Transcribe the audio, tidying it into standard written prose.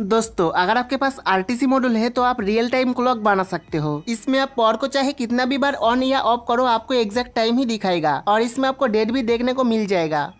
दोस्तों अगर आपके पास आरटीसी मॉड्यूल है तो आप रियल टाइम क्लॉक बना सकते हो। इसमें आप पावर को चाहे कितना भी बार ऑन या ऑफ करो आपको एग्जैक्ट टाइम ही दिखाएगा और इसमें आपको डेट भी देखने को मिल जाएगा।